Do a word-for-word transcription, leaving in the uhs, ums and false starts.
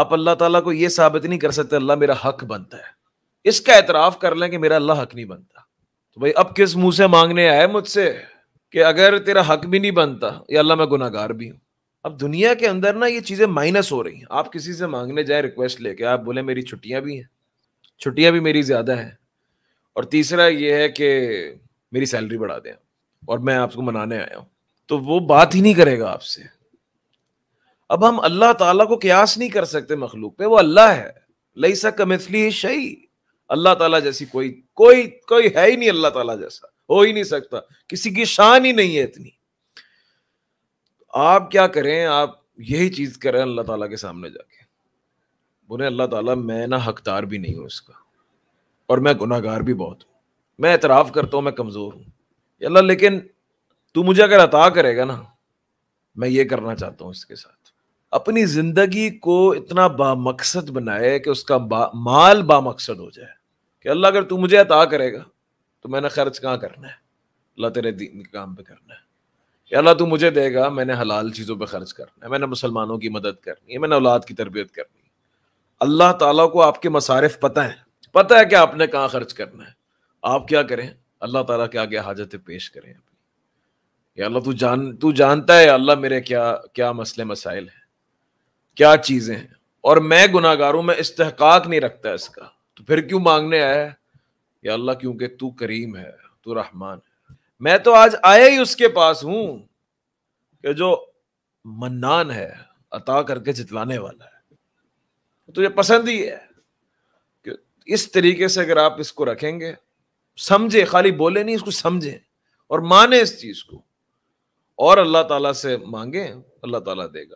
आप अल्लाह ताला को ये साबित नहीं कर सकते अल्लाह मेरा हक बनता है, इसका एतराफ़ कर लें कि मेरा अल्लाह हक नहीं बनता, तो भाई अब किस मुंह से मांगने आए मुझसे कि अगर तेरा हक भी नहीं बनता या अल्लाह मैं गुनाहगार भी हूँ। अब दुनिया के अंदर ना ये चीज़ें माइनस हो रही हैं। आप किसी से मांगने जाए रिक्वेस्ट लेके, आप बोले मेरी छुट्टियाँ भी हैं, छुट्टियाँ भी मेरी ज़्यादा हैं, और तीसरा ये है कि मेरी सैलरी बढ़ा दें और मैं आपको मनाने आया हूँ, तो वो बात ही नहीं करेगा आपसे। अब हम अल्लाह ताला को कयास नहीं कर सकते मखलूक पे, वो अल्लाह है, लैसा कमिस्लिही शै, अल्लाह ताला जैसी कोई कोई कोई है ही नहीं, अल्लाह ताला जैसा हो ही नहीं सकता, किसी की शान ही नहीं है इतनी। आप क्या करें, आप यही चीज करें अल्लाह ताला के सामने जाके, बोले अल्लाह ताला मैं ना हकदार भी नहीं हूँ इसका और मैं गुनाहगार भी बहुत हूँ, मैं एतराफ़ करता हूँ मैं कमज़ोर हूँ अल्लाह, लेकिन तू मुझे अगर अता करेगा ना मैं ये करना चाहता हूँ इसके साथ। अपनी ज़िंदगी को इतना बामकसद बनाए कि उसका बा, माल बामकसद हो जाए कि अल्लाह अगर तू मुझे अता करेगा तो मैंने खर्च कहाँ करना है, अल्लाह तेरे दीन के काम पे करना है, या अल्लाह तू मुझे देगा मैंने हलाल चीज़ों पे खर्च करना है, मैंने मुसलमानों की मदद करनी है, मैंने औलाद की तरबियत करनी है। अल्लाह ताला को आपके मसारिफ पता है, पता है कि आपने कहाँ खर्च करना है। आप क्या करें, अल्लाह ताला के आगे हाजतें पेश करें अपनी, या अल्लाह तू जान तू जानता है अल्लाह मेरे क्या क्या मसले मसाइल हैं, क्या चीज़ें हैं, और मैं गुनाहगार हूँ, मैं इस्तेहक़ाक़ नहीं रखता इसका, तो फिर क्यों मांगने आया है या अल्लाह, क्योंकि तू करीम है, तू रहमान है। मैं तो आज आया ही उसके पास हूँ कि जो मन्नान है, अता करके जितलाने वाला है, तुझे पसंद ही है। कि इस तरीके से अगर आप इसको रखेंगे, समझे, खाली बोले नहीं, इसको समझें और माने इस चीज़ को, और अल्लाह ताला से मांगे, अल्लाह ताला देगा।